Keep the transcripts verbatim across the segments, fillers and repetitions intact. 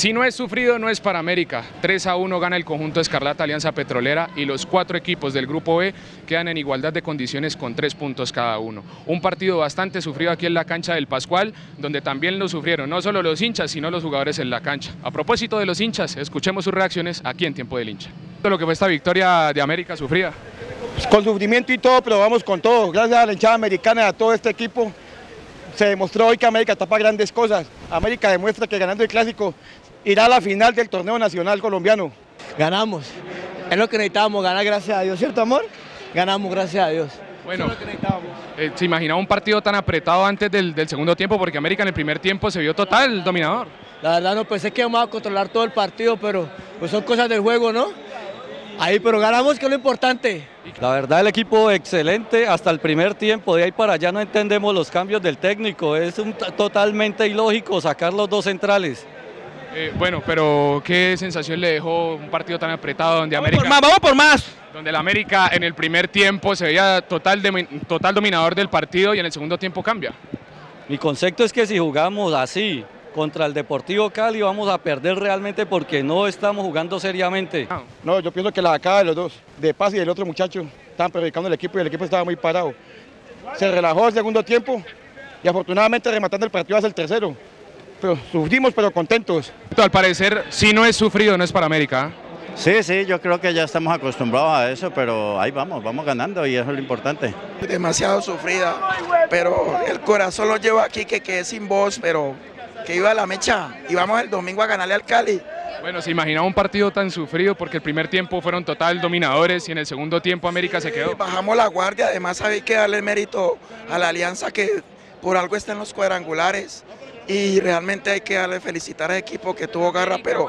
Si no es sufrido, no es para América. tres a uno gana el conjunto Escarlata Alianza Petrolera y los cuatro equipos del Grupo B quedan en igualdad de condiciones con tres puntos cada uno. Un partido bastante sufrido aquí en la cancha del Pascual, donde también lo sufrieron no solo los hinchas, sino los jugadores en la cancha. A propósito de los hinchas, escuchemos sus reacciones aquí en Tiempo del Hincha. Lo que fue esta victoria de América sufrida. Pues con sufrimiento y todo, pero vamos con todo. Gracias a la hinchada americana y a todo este equipo. Se demostró hoy que América está para grandes cosas. América demuestra que ganando el Clásico irá a la final del torneo nacional colombiano. Ganamos, es lo que necesitábamos, ganar, gracias a Dios, ¿cierto, amor? Ganamos, gracias a Dios. Bueno, es lo que necesitábamos. Eh, ¿Se imaginaba un partido tan apretado antes del, del segundo tiempo? Porque América en el primer tiempo se vio total la dominador. La verdad no pensé que íbamos a controlar todo el partido, pero pues son cosas del juego, ¿no? Ahí, pero ganamos, que es lo importante. La verdad, el equipo excelente hasta el primer tiempo. De ahí para allá no entendemos los cambios del técnico. Es un, totalmente ilógico sacar los dos centrales. Eh, bueno, pero ¿qué sensación le dejó un partido tan apretado donde vamos América... Por más, ¡vamos por más! Donde la América en el primer tiempo se veía total, de, total dominador del partido y en el segundo tiempo cambia. Mi concepto es que si jugamos así contra el Deportivo Cali vamos a perder realmente porque no estamos jugando seriamente. No, yo pienso que la acaba de los dos, de Paz y del otro muchacho, estaban perjudicando al equipo y el equipo estaba muy parado. Se relajó el segundo tiempo y afortunadamente rematando el partido hace el tercero. Pero sufrimos pero contentos. Al parecer, si no es sufrido, no es para América. Sí, sí, yo creo que ya estamos acostumbrados a eso, pero ahí vamos, vamos ganando y eso es lo importante. Demasiado sufrida, pero el corazón lo lleva aquí, que quedé sin voz, pero... que iba a la mecha y vamos el domingo a ganarle al Cali. Bueno, se imaginaba un partido tan sufrido porque el primer tiempo fueron total dominadores y en el segundo tiempo América sí, se quedó. Bajamos la guardia, además hay que darle mérito a la Alianza que por algo está en los cuadrangulares y realmente hay que darle felicitar al equipo que tuvo garra, pero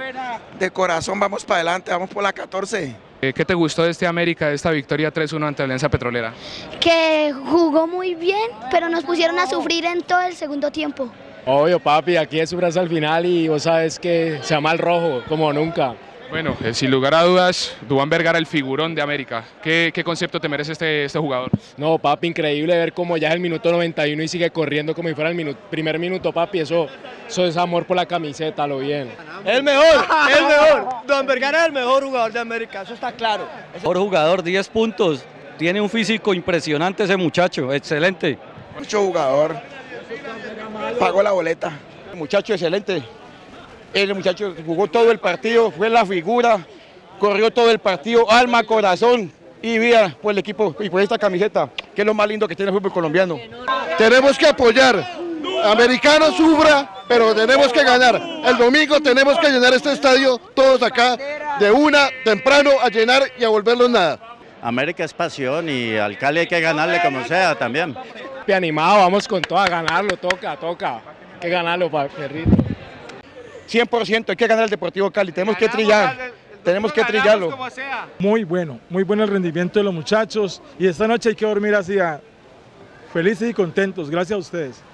de corazón vamos para adelante, vamos por la catorce. ¿Qué te gustó de este América, de esta victoria tres uno ante Alianza Petrolera? Que jugó muy bien, pero nos pusieron a sufrir en todo el segundo tiempo. Obvio, papi, aquí es sufrir al final y vos sabes que se ama el rojo, como nunca. Bueno, eh, sin lugar a dudas, Duan Vergara, el figurón de América. ¿Qué, qué concepto te merece este, este jugador? No, papi, increíble ver cómo ya es el minuto noventa y uno y sigue corriendo como si fuera el minuto, primer minuto, papi. Eso, eso es amor por la camiseta, lo bien. El mejor, el mejor. Duan Vergara es el mejor jugador de América, eso está claro. El mejor jugador, diez puntos. Tiene un físico impresionante ese muchacho, excelente. Mucho jugador. Pagó la boleta. El muchacho excelente. El muchacho jugó todo el partido, fue la figura, corrió todo el partido, alma, corazón y vida por el equipo y por esta camiseta, que es lo más lindo que tiene el fútbol colombiano. Tenemos que apoyar. Americano sufra, pero tenemos que ganar. El domingo tenemos que llenar este estadio, todos acá, de una, temprano, a llenar y a volverlos nada. América es pasión y al Cali hay que ganarle como sea también. Animado, vamos con todo a ganarlo, toca, toca. Hay que ganarlo, perrito. cien por ciento, hay que ganar el Deportivo Cali, tenemos ganamos, que trillar, el, el, el, tenemos que trillarlo. Muy bueno, muy bueno el rendimiento de los muchachos y esta noche hay que dormir así, felices y contentos, gracias a ustedes.